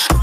Me